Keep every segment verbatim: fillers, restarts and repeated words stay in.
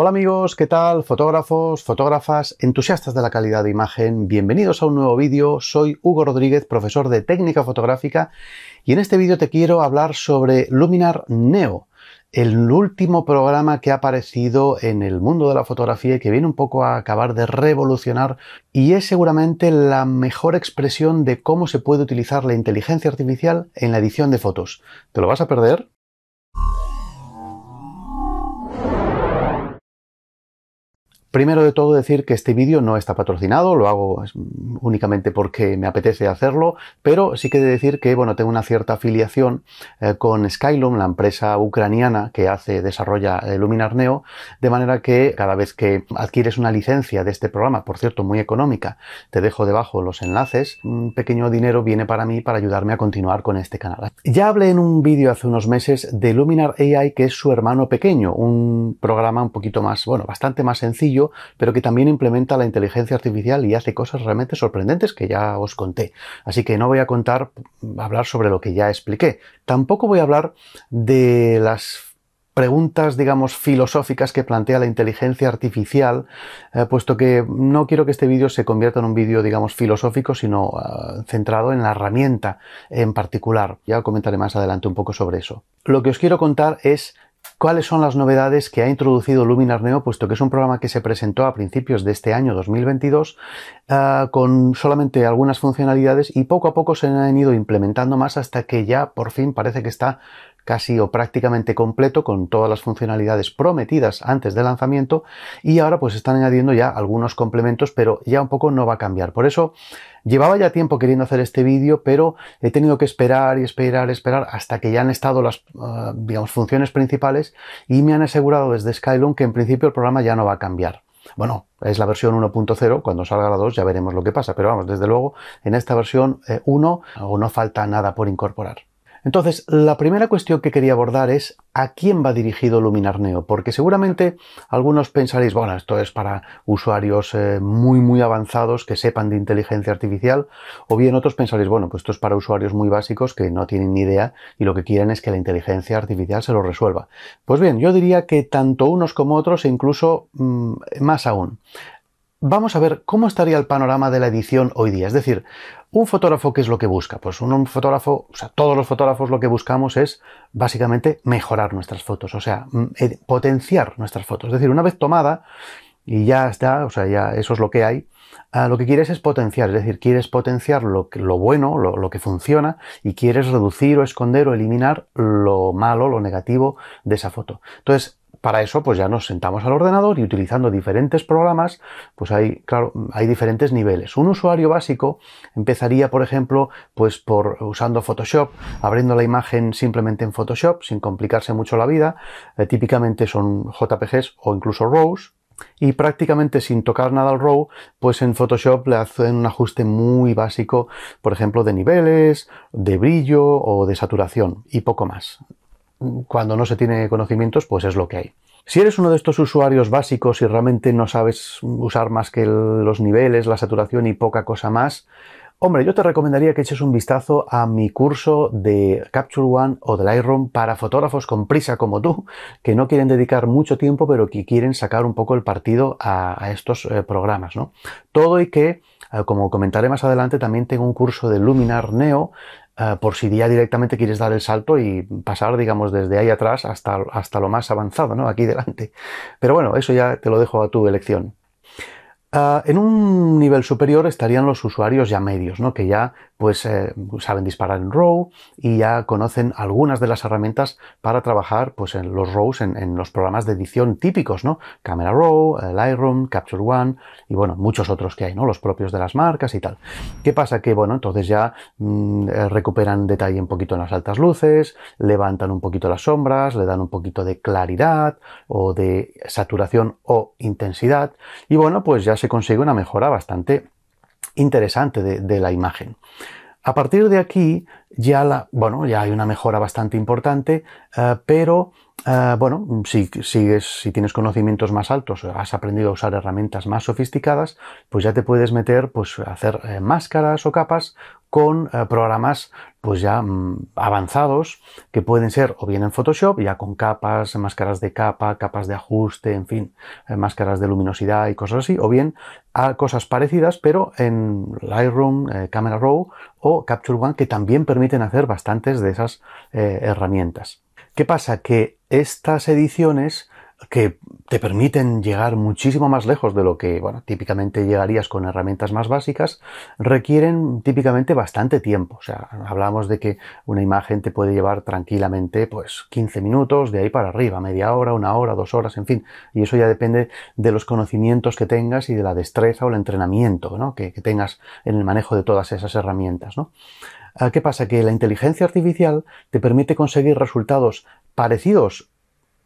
Hola amigos, ¿qué tal? Fotógrafos, fotógrafas, entusiastas de la calidad de imagen, bienvenidos a un nuevo vídeo. Soy Hugo Rodríguez, profesor de técnica fotográfica, y en este vídeo te quiero hablar sobre Luminar Neo, el último programa que ha aparecido en el mundo de la fotografía y que viene un poco a acabar de revolucionar, y es seguramente la mejor expresión de cómo se puede utilizar la inteligencia artificial en la edición de fotos. ¿Te lo vas a perder? Primero de todo decir que este vídeo no está patrocinado, lo hago únicamente porque me apetece hacerlo, pero sí que he de decir que bueno, tengo una cierta afiliación eh, con Skylum, la empresa ucraniana que hace, desarrolla eh, Luminar Neo, de manera que cada vez que adquieres una licencia de este programa, por cierto muy económica, te dejo debajo los enlaces, un pequeño dinero viene para mí para ayudarme a continuar con este canal. Ya hablé en un vídeo hace unos meses de Luminar A I, que es su hermano pequeño, un programa un poquito más, bueno, bastante más sencillo, pero que también implementa la inteligencia artificial y hace cosas realmente sorprendentes que ya os conté. Así que no voy a contar, hablar sobre lo que ya expliqué. Tampoco voy a hablar de las preguntas, digamos, filosóficas que plantea la inteligencia artificial, eh, puesto que no quiero que este vídeo se convierta en un vídeo, digamos, filosófico, sino eh, centrado en la herramienta en particular. Ya comentaré más adelante un poco sobre eso. Lo que os quiero contar es cuáles son las novedades que ha introducido Luminar Neo, puesto que es un programa que se presentó a principios de este año dos mil veintidós uh, con solamente algunas funcionalidades, y poco a poco se han ido implementando más hasta que ya por fin parece que está casi o prácticamente completo con todas las funcionalidades prometidas antes del lanzamiento, y ahora pues están añadiendo ya algunos complementos, pero ya un poco no va a cambiar. Por eso llevaba ya tiempo queriendo hacer este vídeo, pero he tenido que esperar y esperar, esperar hasta que ya han estado las uh, digamos, funciones principales, y me han asegurado desde Skylum que en principio el programa ya no va a cambiar. Bueno, es la versión uno punto cero, cuando salga la dos ya veremos lo que pasa, pero vamos, desde luego en esta versión eh, uno o no falta nada por incorporar. Entonces, la primera cuestión que quería abordar es ¿a quién va dirigido Luminar Neo? Porque seguramente algunos pensaréis, bueno, esto es para usuarios eh, muy muy avanzados que sepan de inteligencia artificial, o bien otros pensaréis, bueno, pues esto es para usuarios muy básicos que no tienen ni idea y lo que quieren es que la inteligencia artificial se lo resuelva. Pues bien, yo diría que tanto unos como otros, e incluso mmm, más aún. Vamos a ver cómo estaría el panorama de la edición hoy día. Es decir, un fotógrafo, ¿qué es lo que busca? Pues un fotógrafo, o sea, todos los fotógrafos lo que buscamos es básicamente mejorar nuestras fotos, o sea, potenciar nuestras fotos. Es decir, una vez tomada, y ya está, o sea, ya eso es lo que hay, Uh, lo que quieres es potenciar, es decir, quieres potenciar lo, que, lo bueno, lo, lo que funciona, y quieres reducir o esconder o eliminar lo malo, lo negativo de esa foto. Entonces, para eso pues ya nos sentamos al ordenador y utilizando diferentes programas, pues hay, claro, hay diferentes niveles. Un usuario básico empezaría, por ejemplo, pues por usando Photoshop, abriendo la imagen simplemente en Photoshop, sin complicarse mucho la vida. Eh, típicamente son J P Gs o incluso RAWs. Y prácticamente sin tocar nada al RAW, pues en Photoshop le hacen un ajuste muy básico, por ejemplo, de niveles, de brillo o de saturación, y poco más. Cuando no se tiene conocimientos, pues es lo que hay. Si eres uno de estos usuarios básicos y realmente no sabes usar más que los niveles, la saturación y poca cosa más, hombre, yo te recomendaría que eches un vistazo a mi curso de Capture One o de Lightroom para fotógrafos con prisa como tú, que no quieren dedicar mucho tiempo, pero que quieren sacar un poco el partido a, a estos eh, programas, ¿no? Todo y que, eh, como comentaré más adelante, también tengo un curso de Luminar Neo, eh, por si ya directamente quieres dar el salto y pasar, digamos, desde ahí atrás hasta, hasta lo más avanzado, ¿no? Aquí delante. Pero bueno, eso ya te lo dejo a tu elección. Uh, en un nivel superior estarían los usuarios ya medios, ¿no? Que ya pues eh, saben disparar en RAW y ya conocen algunas de las herramientas para trabajar pues en los RAWs, en, en los programas de edición típicos, ¿no? Camera Raw, Lightroom, Capture One y bueno, muchos otros que hay, ¿no? Los propios de las marcas y tal. ¿Qué pasa? Que bueno, entonces ya mmm, recuperan detalle un poquito en las altas luces, levantan un poquito las sombras, le dan un poquito de claridad o de saturación o intensidad y bueno, pues ya se consigue una mejora bastante interesante de, de la imagen. A partir de aquí ya, la, bueno, ya hay una mejora bastante importante, uh, pero uh, bueno, si, si, es, si tienes conocimientos más altos o has aprendido a usar herramientas más sofisticadas, pues ya te puedes meter pues, a hacer eh, máscaras o capas con eh, programas pues ya mmm, avanzados, que pueden ser o bien en Photoshop, ya con capas, máscaras de capa, capas de ajuste, en fin, eh, máscaras de luminosidad y cosas así, o bien a cosas parecidas, pero en Lightroom, eh, Camera Raw o Capture One, que también permiten hacer bastantes de esas eh, herramientas. ¿Qué pasa? Que estas ediciones que te permiten llegar muchísimo más lejos de lo que, bueno, típicamente llegarías con herramientas más básicas, requieren típicamente bastante tiempo. O sea, hablamos de que una imagen te puede llevar tranquilamente pues quince minutos, de ahí para arriba, media hora, una hora, dos horas, en fin. Y eso ya depende de los conocimientos que tengas y de la destreza o el entrenamiento, ¿no?, que, que tengas en el manejo de todas esas herramientas, ¿no? ¿Qué pasa? Que la inteligencia artificial te permite conseguir resultados parecidos,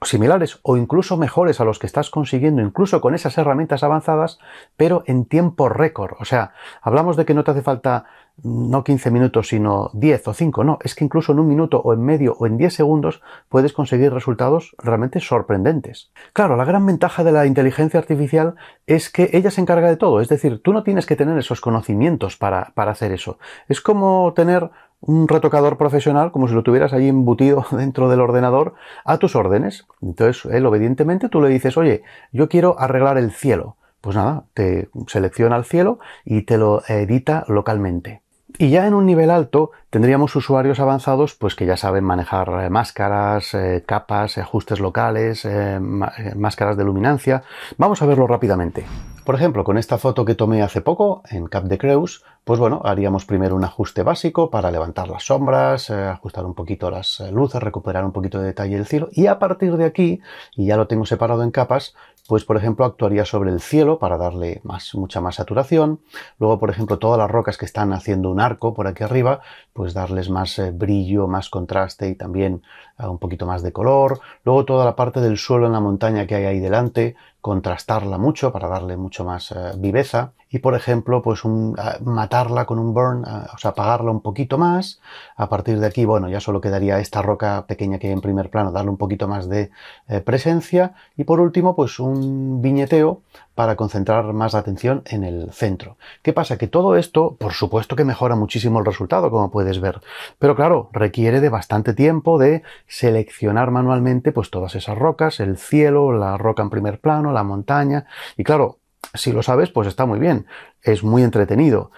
similares o incluso mejores a los que estás consiguiendo incluso con esas herramientas avanzadas, pero en tiempo récord. O sea, hablamos de que no te hace falta no quince minutos sino diez o cinco, no, es que incluso en un minuto o en medio o en diez segundos puedes conseguir resultados realmente sorprendentes. Claro, la gran ventaja de la inteligencia artificial es que ella se encarga de todo, es decir, tú no tienes que tener esos conocimientos para, para hacer eso. Es como tener un retocador profesional, como si lo tuvieras ahí embutido dentro del ordenador a tus órdenes. Entonces, él obedientemente tú le dices, oye, yo quiero arreglar el cielo. Pues nada, te selecciona el cielo y te lo edita localmente. Y ya en un nivel alto tendríamos usuarios avanzados pues que ya saben manejar máscaras, eh, capas, ajustes locales, eh, máscaras de luminancia. Vamos a verlo rápidamente. Por ejemplo, con esta foto que tomé hace poco en Cap de Creus, pues bueno, haríamos primero un ajuste básico para levantar las sombras, eh, ajustar un poquito las luces, recuperar un poquito de detalle del cielo, y a partir de aquí, y ya lo tengo separado en capas, pues por ejemplo actuaría sobre el cielo para darle más, mucha más saturación. Luego, por ejemplo, todas las rocas que están haciendo un arco por aquí arriba, pues darles más eh, brillo, más contraste y también eh, un poquito más de color. Luego toda la parte del suelo en la montaña que hay ahí delante, contrastarla mucho para darle mucho más eh, viveza. Y por ejemplo, pues un, uh, matarla con un burn, uh, o sea, apagarla un poquito más. A partir de aquí, bueno, ya solo quedaría esta roca pequeña que hay en primer plano, darle un poquito más de eh, presencia. Y por último, pues un viñeteo para concentrar más la atención en el centro. ¿Qué pasa? Que todo esto, por supuesto que mejora muchísimo el resultado, como puedes ver. Pero claro, requiere de bastante tiempo de seleccionar manualmente pues todas esas rocas, el cielo, la roca en primer plano, la montaña. Y claro, si lo sabes, pues está muy bien, es muy entretenido.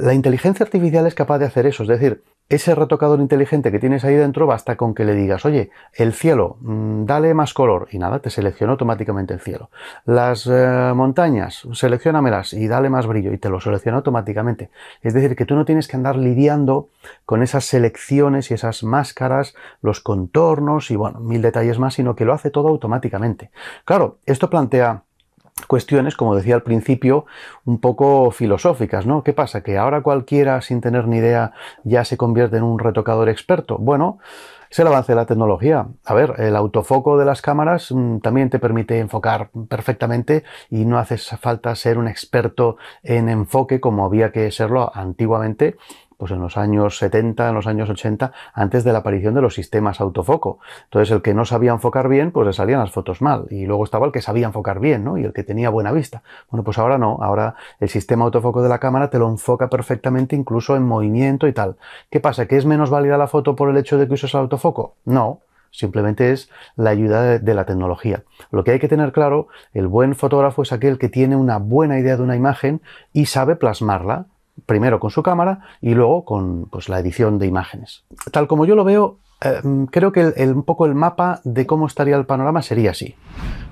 La inteligencia artificial es capaz de hacer eso, es decir, ese retocador inteligente que tienes ahí dentro, basta con que le digas, oye, el cielo, dale más color, y nada, te selecciona automáticamente el cielo. Las eh, montañas, selecciónamelas y dale más brillo, y te lo selecciona automáticamente. Es decir, que tú no tienes que andar lidiando con esas selecciones y esas máscaras, los contornos y, bueno, mil detalles más, sino que lo hace todo automáticamente. Claro, esto plantea cuestiones, como decía al principio, un poco filosóficas, ¿no? ¿Qué pasa? ¿Que ahora cualquiera, sin tener ni idea, ya se convierte en un retocador experto? Bueno, es el avance de la tecnología. A ver, el autofoco de las cámaras mmm, también te permite enfocar perfectamente y no hace falta ser un experto en enfoque como había que serlo antiguamente, pues en los años setenta, en los años ochenta, antes de la aparición de los sistemas autofoco. Entonces, el que no sabía enfocar bien, pues le salían las fotos mal. Y luego estaba el que sabía enfocar bien, ¿no?, y el que tenía buena vista. Bueno, pues ahora no. Ahora el sistema autofoco de la cámara te lo enfoca perfectamente, incluso en movimiento y tal. ¿Qué pasa? ¿Que es menos válida la foto por el hecho de que uses el autofoco? No. Simplemente es la ayuda de la tecnología. Lo que hay que tener claro, el buen fotógrafo es aquel que tiene una buena idea de una imagen y sabe plasmarla. Primero con su cámara y luego con pues, la edición de imágenes. Tal como yo lo veo, eh, creo que el, el, un poco el mapa de cómo estaría el panorama sería así.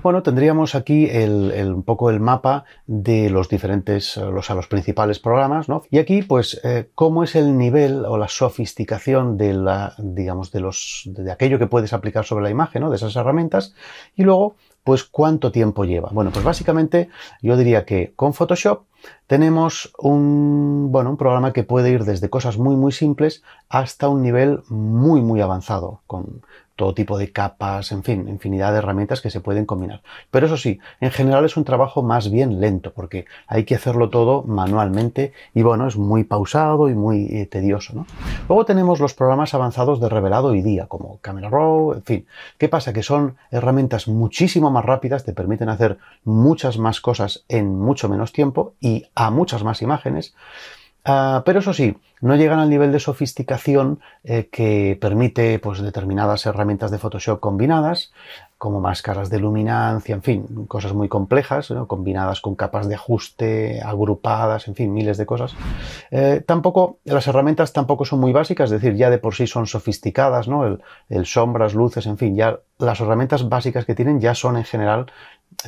Bueno, tendríamos aquí el, el, un poco el mapa de los diferentes, los, a los principales programas, ¿no? Y aquí, pues, eh, cómo es el nivel o la sofisticación de la, digamos, de los, de aquello que puedes aplicar sobre la imagen, ¿no?, de esas herramientas. Y luego, pues, ¿cuánto tiempo lleva? Bueno, pues básicamente yo diría que con Photoshop tenemos un, bueno, un programa que puede ir desde cosas muy, muy simples hasta un nivel muy, muy avanzado, con todo tipo de capas, en fin, infinidad de herramientas que se pueden combinar. Pero eso sí, en general es un trabajo más bien lento, porque hay que hacerlo todo manualmente y, bueno, es muy pausado y muy eh, tedioso, ¿no? Luego tenemos los programas avanzados de revelado y día, como Camera Raw, en fin. ¿Qué pasa? Que son herramientas muchísimo más rápidas, te permiten hacer muchas más cosas en mucho menos tiempo y a muchas más imágenes. Uh, pero eso sí, no llegan al nivel de sofisticación eh, que permite pues, determinadas herramientas de Photoshop combinadas, como máscaras de luminancia, en fin, cosas muy complejas, ¿no? Combinadas con capas de ajuste, agrupadas, en fin, miles de cosas. Eh, tampoco, las herramientas tampoco son muy básicas, es decir, ya de por sí son sofisticadas, ¿no? El, el sombras, luces, en fin, ya las herramientas básicas que tienen ya son en general,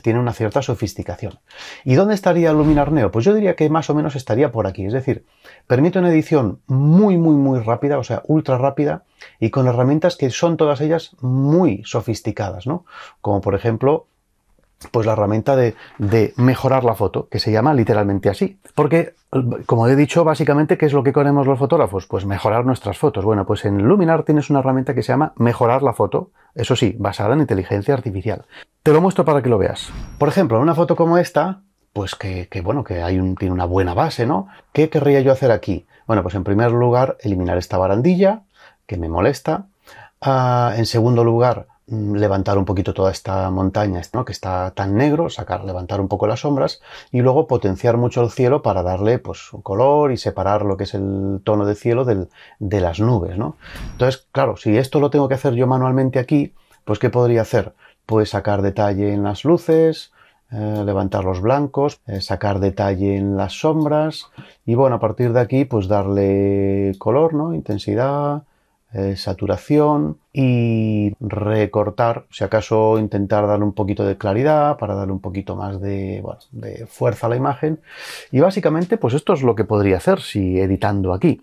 tienen una cierta sofisticación. ¿Y dónde estaría Luminar Neo? Pues yo diría que más o menos estaría por aquí, es decir, permite una edición muy, muy, muy rápida, o sea, ultra rápida, y con herramientas que son todas ellas muy sofisticadas, ¿no? Como por ejemplo, pues la herramienta de, de mejorar la foto, que se llama literalmente así. Porque, como he dicho, básicamente, ¿qué es lo que queremos los fotógrafos? Pues mejorar nuestras fotos. Bueno, pues en Luminar tienes una herramienta que se llama mejorar la foto, eso sí, basada en inteligencia artificial. Te lo muestro para que lo veas. Por ejemplo, una foto como esta, pues que, que bueno, que hay un, tiene una buena base, ¿no? ¿Qué querría yo hacer aquí? Bueno, pues en primer lugar, eliminar esta barandilla, que me molesta. Uh, en segundo lugar, levantar un poquito toda esta montaña, ¿no? Que está tan negro, sacar, levantar un poco las sombras y luego potenciar mucho el cielo para darle pues un color y separar lo que es el tono de cielo del, de las nubes, ¿no? Entonces, claro, si esto lo tengo que hacer yo manualmente aquí, pues ¿qué podría hacer? Pues sacar detalle en las luces, eh, levantar los blancos, eh, sacar detalle en las sombras y bueno, a partir de aquí pues darle color, ¿no? Intensidad, Eh, saturación y recortar, si acaso intentar darle un poquito de claridad para darle un poquito más de, bueno, de fuerza a la imagen. Y básicamente pues esto es lo que podría hacer si editando aquí.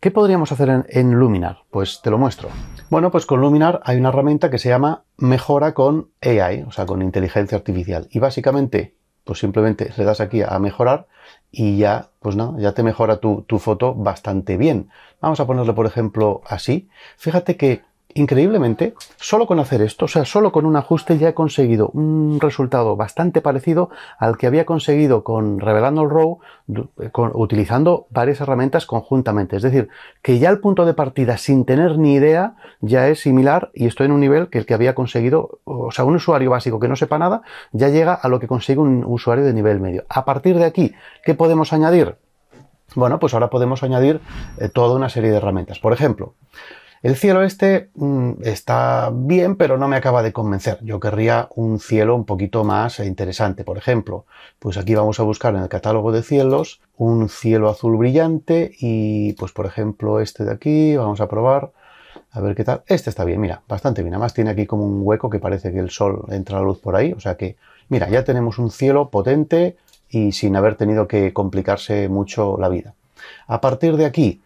¿Qué podríamos hacer en, en Luminar? Pues te lo muestro. Bueno, pues con Luminar hay una herramienta que se llama Mejora con A I, o sea, con inteligencia artificial. Y básicamente, pues simplemente le das aquí a mejorar y ya, pues nada, ya te mejora tu, tu foto bastante bien. Vamos a ponerle, por ejemplo, así. Fíjate que, increíblemente, solo con hacer esto, o sea, solo con un ajuste ya he conseguido un resultado bastante parecido al que había conseguido con revelando el RAW, con, utilizando varias herramientas conjuntamente. Es decir, que ya el punto de partida, sin tener ni idea, ya es similar y estoy en un nivel que el que había conseguido, o sea, un usuario básico que no sepa nada, ya llega a lo que consigue un usuario de nivel medio. A partir de aquí, ¿qué podemos añadir? Bueno, pues ahora podemos añadir eh, toda una serie de herramientas. Por ejemplo, el cielo este mmm, está bien, pero no me acaba de convencer. Yo querría un cielo un poquito más interesante. Por ejemplo, pues aquí vamos a buscar en el catálogo de cielos un cielo azul brillante y pues por ejemplo este de aquí, vamos a probar a ver qué tal. Este está bien, mira, bastante bien. Además tiene aquí como un hueco que parece que el sol entra a la luz por ahí. O sea que, mira, ya tenemos un cielo potente y sin haber tenido que complicarse mucho la vida. A partir de aquí,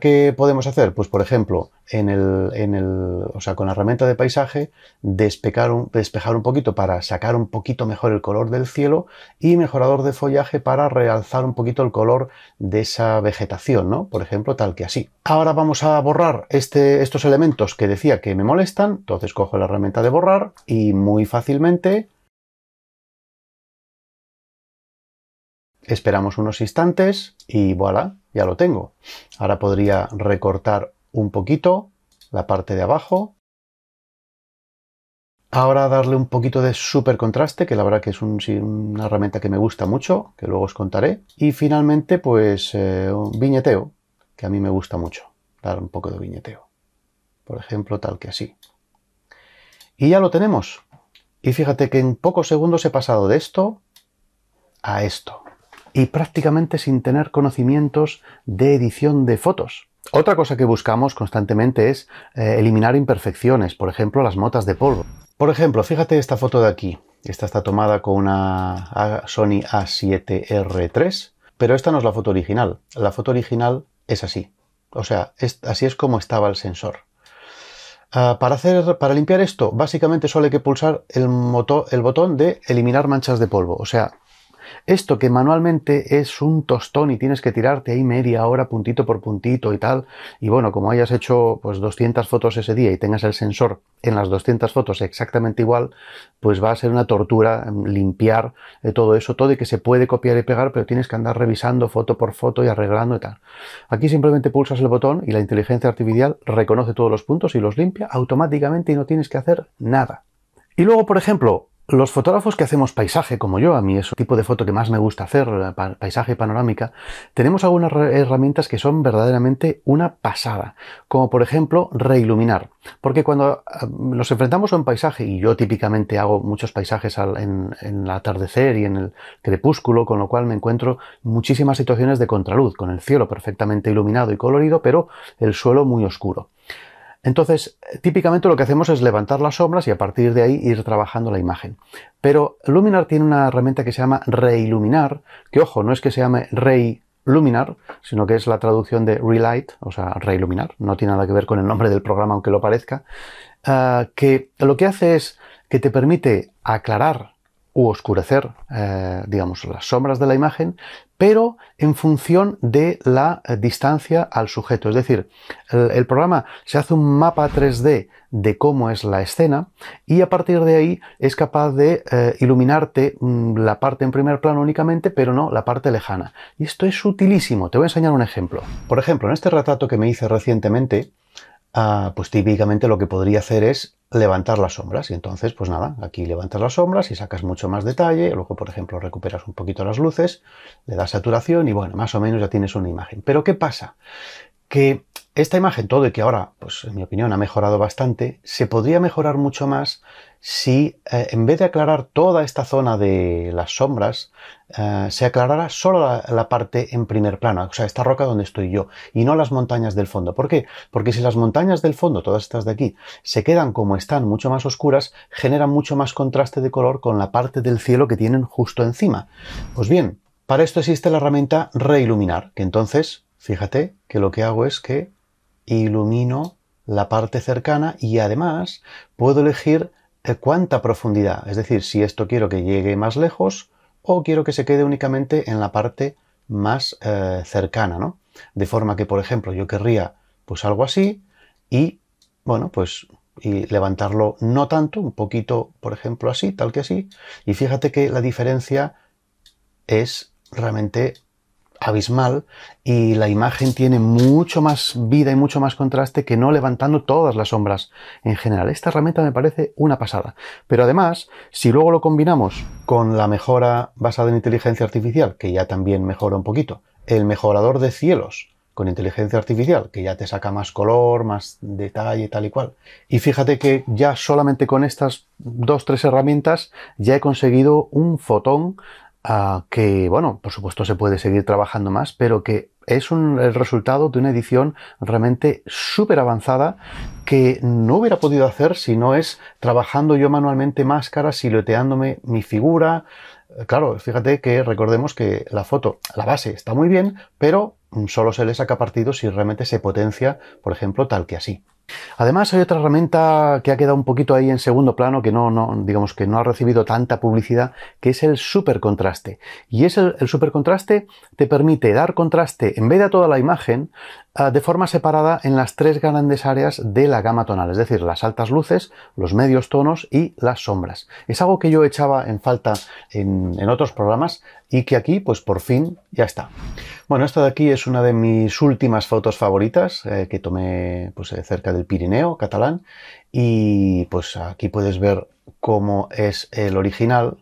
¿qué podemos hacer? Pues por ejemplo, en el, en el, o sea, con la herramienta de paisaje, despejar un, despejar un poquito para sacar un poquito mejor el color del cielo y mejorador de follaje para realzar un poquito el color de esa vegetación, ¿no? Por ejemplo, tal que así. Ahora vamos a borrar este, estos elementos que decía que me molestan, entonces cojo la herramienta de borrar y muy fácilmente esperamos unos instantes y voilà, ya lo tengo. Ahora podría recortar un poquito la parte de abajo. Ahora darle un poquito de super contraste, que la verdad que es un, una herramienta que me gusta mucho, que luego os contaré. Y finalmente, pues, eh, un viñeteo, que a mí me gusta mucho. Dar un poco de viñeteo. Por ejemplo, tal que así. Y ya lo tenemos. Y fíjate que en pocos segundos he pasado de esto a esto. Y prácticamente sin tener conocimientos de edición de fotos. Otra cosa que buscamos constantemente es eh, eliminar imperfecciones, por ejemplo, las motas de polvo. Por ejemplo, fíjate esta foto de aquí. Esta está tomada con una Sony A siete R tres, pero esta no es la foto original. La foto original es así. O sea, es, así es como estaba el sensor. Uh, para, hacer, para limpiar esto, básicamente solo hay que pulsar el, motor, el botón de eliminar manchas de polvo. O sea, esto que manualmente es un tostón y tienes que tirarte ahí media hora puntito por puntito y tal, y bueno, como hayas hecho pues doscientas fotos ese día y tengas el sensor en las doscientas fotos exactamente igual, pues va a ser una tortura limpiar todo eso, todo y que se puede copiar y pegar, pero tienes que andar revisando foto por foto y arreglando y tal. Aquí simplemente pulsas el botón y la inteligencia artificial reconoce todos los puntos y los limpia automáticamente y no tienes que hacer nada. Y luego, por ejemplo, Los fotógrafos que hacemos paisaje, como yo, a mí es el tipo de foto que más me gusta hacer, paisaje panorámica, tenemos algunas herramientas que son verdaderamente una pasada, como por ejemplo reiluminar, porque cuando nos enfrentamos a un paisaje, y yo típicamente hago muchos paisajes en, en el atardecer y en el crepúsculo, con lo cual me encuentro muchísimas situaciones de contraluz, con el cielo perfectamente iluminado y colorido, pero el suelo muy oscuro. Entonces, típicamente lo que hacemos es levantar las sombras y a partir de ahí ir trabajando la imagen. Pero Luminar tiene una herramienta que se llama reiluminar, que ojo, no es que se llame reiluminar, sino que es la traducción de relight, o sea, reiluminar, no tiene nada que ver con el nombre del programa, aunque lo parezca, uh, que lo que hace es que te permite aclarar u oscurecer, eh, digamos, las sombras de la imagen, pero en función de la distancia al sujeto. Es decir, el, el programa se hace un mapa tres D de cómo es la escena y a partir de ahí es capaz de eh, iluminarte la parte en primer plano únicamente, pero no la parte lejana. Y esto es utilísimo. Te voy a enseñar un ejemplo. Por ejemplo, en este retrato que me hice recientemente, Uh, pues típicamente lo que podría hacer es levantar las sombras y entonces pues nada, aquí levantas las sombras y sacas mucho más detalle, luego por ejemplo recuperas un poquito las luces, le das saturación y bueno, más o menos ya tienes una imagen. Pero ¿qué pasa? Que esta imagen, todo y que ahora, pues en mi opinión ha mejorado bastante, se podría mejorar mucho más si eh, en vez de aclarar toda esta zona de las sombras, eh, se aclarara solo la, la parte en primer plano, o sea, esta roca donde estoy yo, y no las montañas del fondo. ¿Por qué? Porque si las montañas del fondo, todas estas de aquí, se quedan como están, mucho más oscuras, generan mucho más contraste de color con la parte del cielo que tienen justo encima. Pues bien, para esto existe la herramienta reiluminar, que entonces, fíjate que lo que hago es que ilumino la parte cercana y además puedo elegir de cuánta profundidad, es decir, si esto quiero que llegue más lejos o quiero que se quede únicamente en la parte más eh, cercana, ¿no? De forma que, por ejemplo, yo querría pues algo así y, bueno, pues y levantarlo no tanto, un poquito, por ejemplo, así, tal que así, y fíjate que la diferencia es realmente abismal y la imagen tiene mucho más vida y mucho más contraste que no levantando todas las sombras en general. Esta herramienta me parece una pasada. Pero además, si luego lo combinamos con la mejora basada en inteligencia artificial, que ya también mejora un poquito, el mejorador de cielos con inteligencia artificial, que ya te saca más color, más detalle, tal y cual. Y fíjate que ya solamente con estas dos, tres herramientas ya he conseguido un fotón Uh, que, bueno, por supuesto se puede seguir trabajando más, pero que es un, el resultado de una edición realmente súper avanzada que no hubiera podido hacer si no es trabajando yo manualmente máscaras, silueteándome mi figura. Claro, fíjate que recordemos que la foto, la base está muy bien, pero solo se le saca partido si realmente se potencia, por ejemplo, tal que así. Además hay otra herramienta que ha quedado un poquito ahí en segundo plano, que no, no digamos que no ha recibido tanta publicidad, que es el supercontraste. Y es el, el supercontraste te permite dar contraste en vez de a toda la imagen uh, de forma separada en las tres grandes áreas de la gama tonal, es decir, las altas luces, los medios tonos y las sombras. Es algo que yo echaba en falta en, en otros programas y que aquí pues por fin ya está. Bueno, esta de aquí es una de mis últimas fotos favoritas eh, que tomé pues, cerca de el Pirineo catalán y pues aquí puedes ver cómo es el original,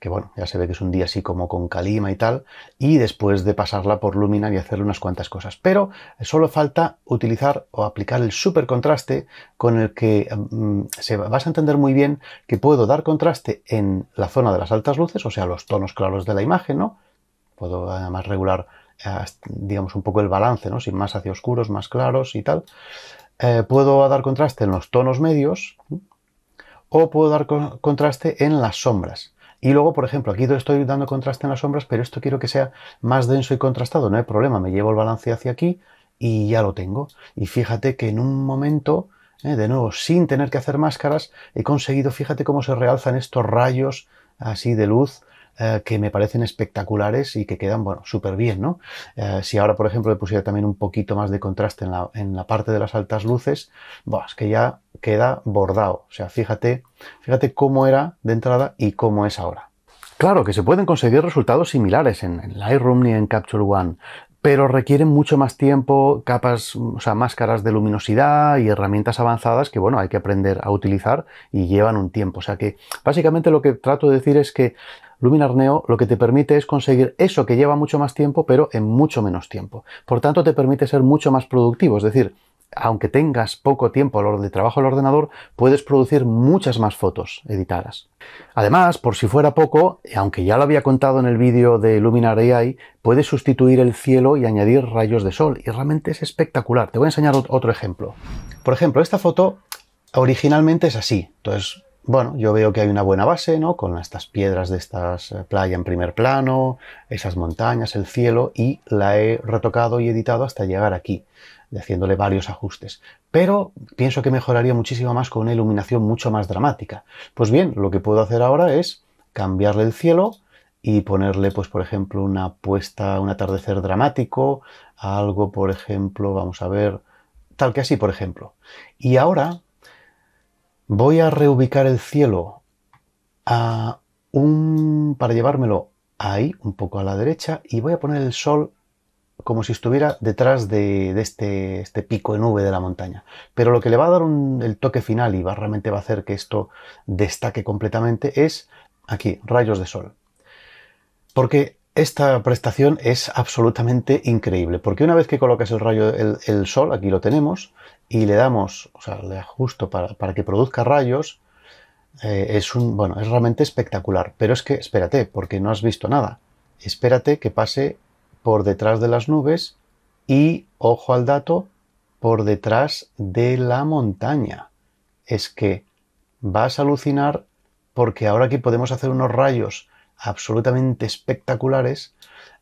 que bueno, ya se ve que es un día así como con calima y tal, y después de pasarla por Luminar y hacerle unas cuantas cosas, pero solo falta utilizar o aplicar el super contraste con el que um, se vas a entender muy bien que puedo dar contraste en la zona de las altas luces, o sea, los tonos claros de la imagen, ¿no? Puedo además regular digamos un poco el balance, ¿no? Si más hacia oscuros, más claros y tal. Eh, puedo dar contraste en los tonos medios o puedo dar con contraste en las sombras. Y luego, por ejemplo, aquí estoy dando contraste en las sombras, pero esto quiero que sea más denso y contrastado. No hay problema, me llevo el balance hacia aquí y ya lo tengo. Y fíjate que en un momento, eh, de nuevo, sin tener que hacer máscaras, he conseguido, fíjate cómo se realzan estos rayos así de luz, que me parecen espectaculares y que quedan, bueno, súper bien, ¿no? Eh, si ahora, por ejemplo, le pusiera también un poquito más de contraste en la, en la parte de las altas luces, bueno, es que ya queda bordado. O sea, fíjate, fíjate cómo era de entrada y cómo es ahora. Claro que se pueden conseguir resultados similares en, en Lightroom y en Capture One, pero requieren mucho más tiempo, capas, o sea, máscaras de luminosidad y herramientas avanzadas que, bueno, hay que aprender a utilizar y llevan un tiempo. O sea que, básicamente, lo que trato de decir es que Luminar Neo lo que te permite es conseguir eso que lleva mucho más tiempo, pero en mucho menos tiempo. Por tanto, te permite ser mucho más productivo, es decir, aunque tengas poco tiempo de trabajo al ordenador, puedes producir muchas más fotos editadas. Además, por si fuera poco, aunque ya lo había contado en el vídeo de Luminar A I, puedes sustituir el cielo y añadir rayos de sol, y realmente es espectacular. Te voy a enseñar otro ejemplo. Por ejemplo, esta foto originalmente es así. Entonces, bueno, yo veo que hay una buena base, ¿no? Con estas piedras de estas playa en primer plano, esas montañas, el cielo, y la he retocado y editado hasta llegar aquí, haciéndole varios ajustes. Pero pienso que mejoraría muchísimo más con una iluminación mucho más dramática. Pues bien, lo que puedo hacer ahora es cambiarle el cielo y ponerle, pues, por ejemplo, una puesta, un atardecer dramático, algo, por ejemplo, vamos a ver, tal que así, por ejemplo. Y ahora voy a reubicar el cielo a un, para llevármelo ahí, un poco a la derecha, y voy a poner el sol como si estuviera detrás de, de este, este pico de nube de la montaña. Pero lo que le va a dar un, el toque final y va, realmente va a hacer que esto destaque completamente es, aquí, rayos de sol. Porque esta prestación es absolutamente increíble, porque una vez que colocas el rayo, el, el sol, aquí lo tenemos, y le damos, o sea, le ajusto para, para que produzca rayos, eh, es un, bueno, es realmente espectacular. Pero es que, espérate, porque no has visto nada. Espérate que pase por detrás de las nubes y, ojo al dato, por detrás de la montaña. Es que vas a alucinar, porque ahora aquí podemos hacer unos rayos absolutamente espectaculares,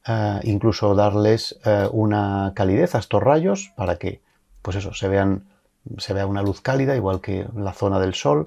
eh, incluso darles eh, una calidez a estos rayos para que, pues eso, se vean, se vea una luz cálida, igual que la zona del sol.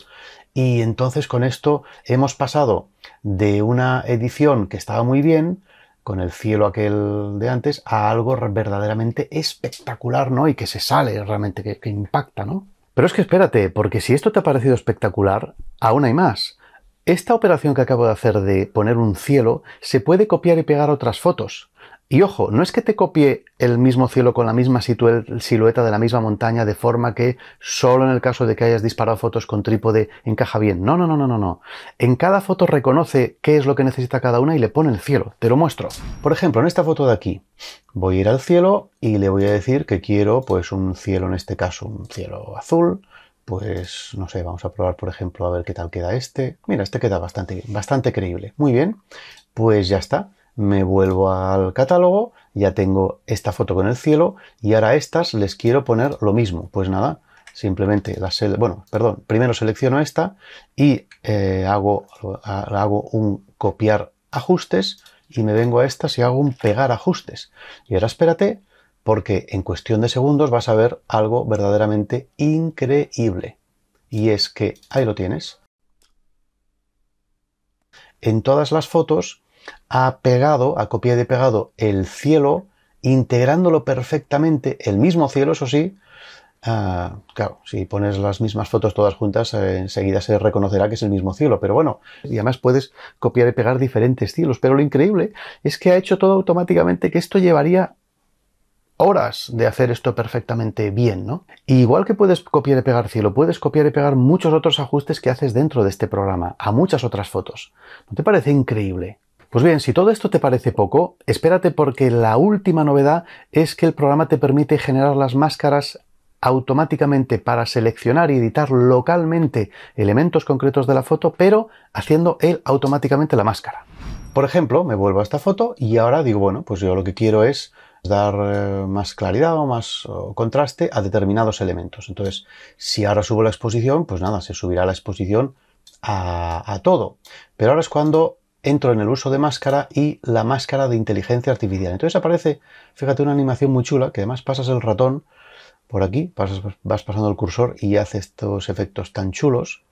Y entonces con esto hemos pasado de una edición que estaba muy bien, con el cielo aquel de antes, a algo verdaderamente espectacular, ¿no? Y que se sale realmente, que, que impacta, ¿no? Pero es que espérate, porque si esto te ha parecido espectacular, aún hay más. Esta operación que acabo de hacer de poner un cielo se puede copiar y pegar otras fotos. Y ojo, no es que te copie el mismo cielo con la misma silueta de la misma montaña, de forma que solo en el caso de que hayas disparado fotos con trípode encaja bien. No, no, no, no, no, no. En cada foto reconoce qué es lo que necesita cada una y le pone el cielo. Te lo muestro. Por ejemplo, en esta foto de aquí, voy a ir al cielo y le voy a decir que quiero, pues, un cielo, en este caso, un cielo azul. Pues, no sé, vamos a probar, por ejemplo, a ver qué tal queda este. Mira, este queda bastante bien, bastante creíble. Muy bien, pues ya está. Me vuelvo al catálogo, ya tengo esta foto con el cielo, y ahora a estas les quiero poner lo mismo. Pues nada, simplemente las bueno, perdón, primero selecciono esta y eh, hago, hago un copiar ajustes, y me vengo a estas y hago un pegar ajustes. Y ahora espérate, porque en cuestión de segundos vas a ver algo verdaderamente increíble. Y es que ahí lo tienes. En todas las fotos ha pegado, ha copiado y pegado el cielo, integrándolo perfectamente, el mismo cielo, eso sí. Uh, claro, si pones las mismas fotos todas juntas, eh, enseguida se reconocerá que es el mismo cielo, pero bueno, y además puedes copiar y pegar diferentes cielos, pero lo increíble es que ha hecho todo automáticamente, que esto llevaría horas de hacer esto perfectamente bien, ¿no? Y igual que puedes copiar y pegar cielo, puedes copiar y pegar muchos otros ajustes que haces dentro de este programa, a muchas otras fotos. ¿No te parece increíble? Pues bien, si todo esto te parece poco, espérate, porque la última novedad es que el programa te permite generar las máscaras automáticamente para seleccionar y editar localmente elementos concretos de la foto, pero haciendo él automáticamente la máscara. Por ejemplo, me vuelvo a esta foto y ahora digo, bueno, pues yo lo que quiero es dar más claridad o más contraste a determinados elementos. Entonces, si ahora subo la exposición, pues nada, se subirá la exposición a, a todo. Pero ahora es cuando entro en el uso de máscara y la máscara de inteligencia artificial. Entonces aparece, fíjate, una animación muy chula, que además pasas el ratón por aquí, pasas, vas pasando el cursor y hace estos efectos tan chulos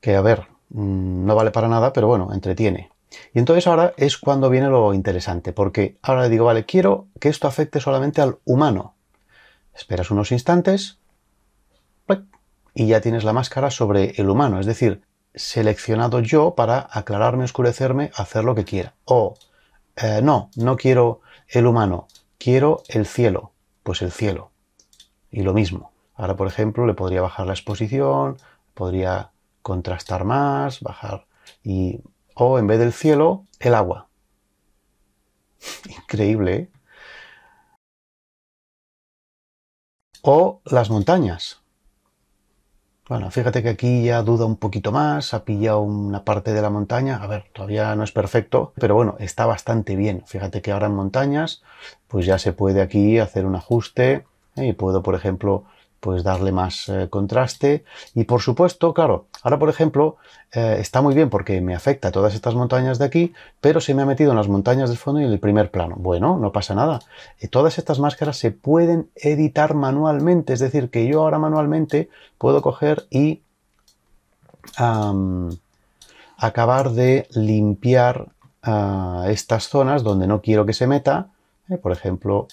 que, a ver, no vale para nada, pero bueno, entretiene. Y entonces ahora es cuando viene lo interesante, porque ahora le digo, vale, quiero que esto afecte solamente al humano. Esperas unos instantes y ya tienes la máscara sobre el humano, es decir, seleccionado yo para aclararme, oscurecerme, hacer lo que quiera. O, eh, no, no quiero el humano, Quiero el cielo, pues el cielo. Y lo mismo. Ahora, por ejemplo, le podría bajar la exposición, podría contrastar más, bajar y... o en vez del cielo, el agua. Increíble, ¿eh? O las montañas. Bueno, fíjate que aquí ya duda un poquito más, ha pillado una parte de la montaña. A ver, todavía no es perfecto, pero bueno, está bastante bien. Fíjate que ahora en montañas, pues ya se puede aquí hacer un ajuste, ¿eh? Y puedo, por ejemplo, pues darle más eh, contraste. Y por supuesto, claro, ahora por ejemplo, eh, está muy bien porque me afecta a todas estas montañas de aquí, pero se me ha metido en las montañas del fondo y en el primer plano. Bueno, no pasa nada. Eh, todas estas máscaras se pueden editar manualmente, es decir, que yo ahora manualmente puedo coger y um, acabar de limpiar uh, estas zonas donde no quiero que se meta, eh, por ejemplo,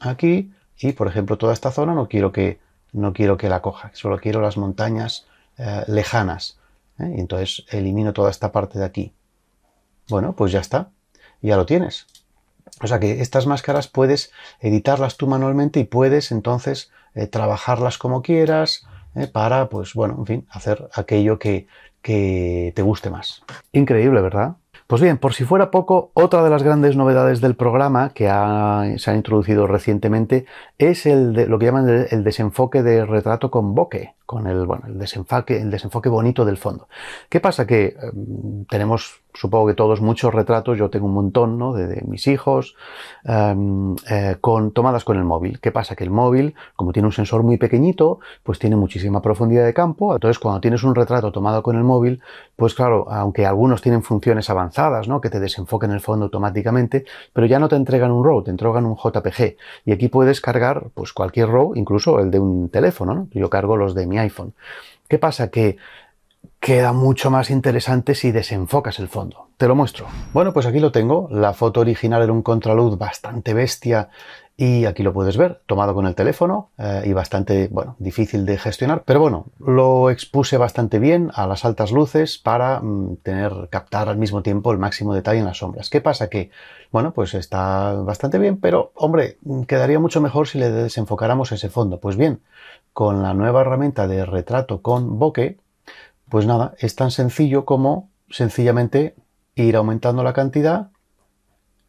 aquí. Y, por ejemplo, toda esta zona no quiero que, no quiero que la coja, solo quiero las montañas eh, lejanas. ¿eh? Y entonces elimino toda esta parte de aquí. Bueno, pues ya está, ya lo tienes. O sea que estas máscaras puedes editarlas tú manualmente y puedes entonces eh, trabajarlas como quieras eh, para, pues bueno, en fin, hacer aquello que, que te guste más. Increíble, ¿verdad? Pues bien, por si fuera poco, otra de las grandes novedades del programa que ha, se ha introducido recientemente es el de, lo que llaman el, el desenfoque de retrato con bokeh, con el, bueno, el, desenfoque, el desenfoque bonito del fondo. ¿Qué pasa? Que eh, tenemos, supongo que todos, muchos retratos, yo tengo un montón, ¿no?, de, de mis hijos, eh, eh, con, tomadas con el móvil. ¿Qué pasa? Que el móvil, como tiene un sensor muy pequeñito, pues tiene muchísima profundidad de campo. Entonces, cuando tienes un retrato tomado con el móvil, pues claro, aunque algunos tienen funciones avanzadas, ¿no?, que te desenfoquen el fondo automáticamente, pero ya no te entregan un RAW, te entregan un J P G. Y aquí puedes cargar pues cualquier RAW, incluso el de un teléfono, ¿no? Yo cargo los de mi iPhone. ¿Qué pasa? Que queda mucho más interesante si desenfocas el fondo. Te lo muestro. Bueno, pues aquí lo tengo. La foto original era un contraluz bastante bestia y aquí lo puedes ver, tomado con el teléfono eh, y bastante, bueno, difícil de gestionar. Pero bueno, lo expuse bastante bien a las altas luces para mm, tener, captar al mismo tiempo el máximo detalle en las sombras. ¿Qué pasa? Que, bueno, pues está bastante bien, pero, hombre, quedaría mucho mejor si le desenfocáramos ese fondo. Pues bien, con la nueva herramienta de retrato con bokeh, pues nada, es tan sencillo como sencillamente ir aumentando la cantidad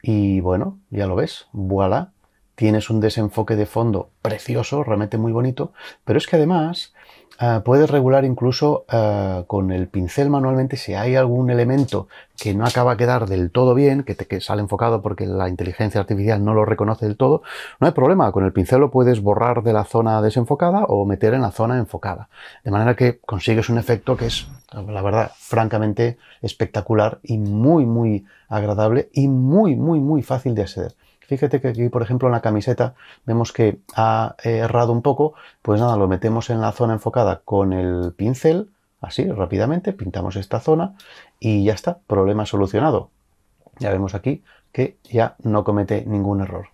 y bueno, ya lo ves, voilà, tienes un desenfoque de fondo precioso, realmente muy bonito, pero es que además uh, puedes regular incluso uh, con el pincel manualmente si hay algún elemento que no acaba de quedar del todo bien, que te que sale enfocado porque la inteligencia artificial no lo reconoce del todo, no hay problema, con el pincel lo puedes borrar de la zona desenfocada o meter en la zona enfocada, de manera que consigues un efecto que es, la verdad, francamente espectacular y muy, muy agradable y muy, muy, muy fácil de acceder. Fíjate que aquí, por ejemplo, en la camiseta vemos que ha errado un poco. Pues nada, lo metemos en la zona enfocada con el pincel, así, rápidamente, pintamos esta zona y ya está, problema solucionado. Ya vemos aquí que ya no comete ningún error.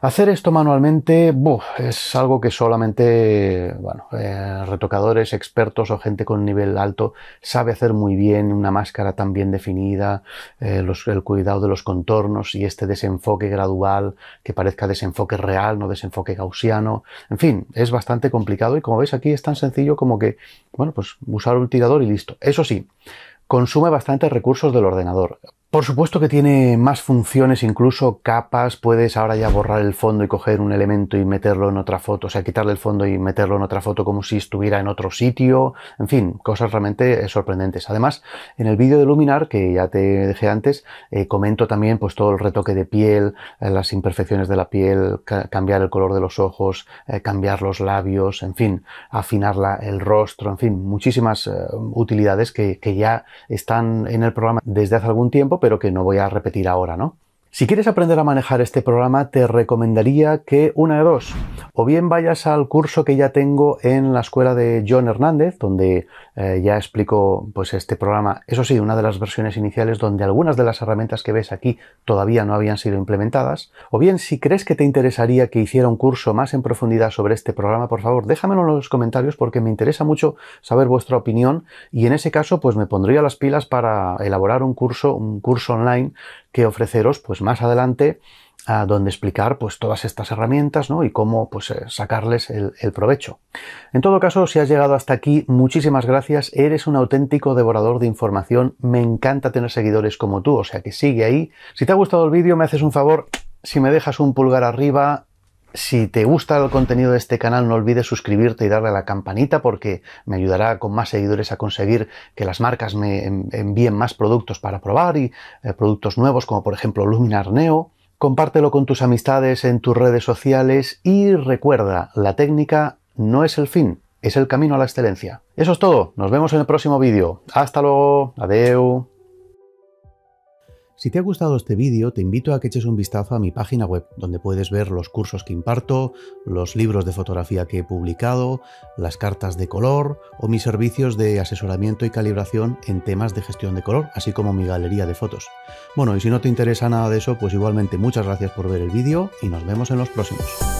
Hacer esto manualmente, buf, es algo que solamente, bueno, eh, retocadores, expertos o gente con nivel alto sabe hacer muy bien. Una máscara tan bien definida, eh, los, el cuidado de los contornos y este desenfoque gradual que parezca desenfoque real, no desenfoque gaussiano. En fin, es bastante complicado y como veis aquí es tan sencillo como que, bueno, pues usar un tirador y listo. Eso sí, consume bastantes recursos del ordenador. Por supuesto que tiene más funciones, incluso capas. Puedes ahora ya borrar el fondo y coger un elemento y meterlo en otra foto. O sea, quitarle el fondo y meterlo en otra foto como si estuviera en otro sitio. En fin, cosas realmente sorprendentes. Además, en el vídeo de Luminar, que ya te dejé antes, eh, comento también pues todo el retoque de piel, eh, las imperfecciones de la piel, ca- cambiar el color de los ojos, eh, cambiar los labios, en fin, afinar la, el rostro, en fin, muchísimas eh, utilidades que, que ya están en el programa desde hace algún tiempo, pero que no voy a repetir ahora, ¿no? Si quieres aprender a manejar este programa, te recomendaría que una de dos, o bien vayas al curso que ya tengo en la escuela de John Hernández, donde eh, ya explico pues, este programa, eso sí, una de las versiones iniciales donde algunas de las herramientas que ves aquí todavía no habían sido implementadas, o bien si crees que te interesaría que hiciera un curso más en profundidad sobre este programa, por favor, déjamelo en los comentarios porque me interesa mucho saber vuestra opinión y en ese caso pues me pondría las pilas para elaborar un curso, un curso online que ofreceros pues más adelante a donde explicar pues todas estas herramientas, ¿no? Y cómo pues sacarles el, el provecho. En todo caso, si has llegado hasta aquí, muchísimas gracias. Eres un auténtico devorador de información. Me encanta tener seguidores como tú, o sea que sigue ahí. Si te ha gustado el vídeo, me haces un favor si me dejas un pulgar arriba. Si te gusta el contenido de este canal, no olvides suscribirte y darle a la campanita, porque me ayudará con más seguidores a conseguir que las marcas me envíen más productos para probar y eh, productos nuevos como por ejemplo Luminar Neo. Compártelo con tus amistades en tus redes sociales y recuerda, la técnica no es el fin, es el camino a la excelencia. Eso es todo, nos vemos en el próximo vídeo. Hasta luego, adiós. Si te ha gustado este vídeo, te invito a que eches un vistazo a mi página web, donde puedes ver los cursos que imparto, los libros de fotografía que he publicado, las cartas de color o mis servicios de asesoramiento y calibración en temas de gestión de color, así como mi galería de fotos. Bueno, y si no te interesa nada de eso, pues igualmente muchas gracias por ver el vídeo y nos vemos en los próximos.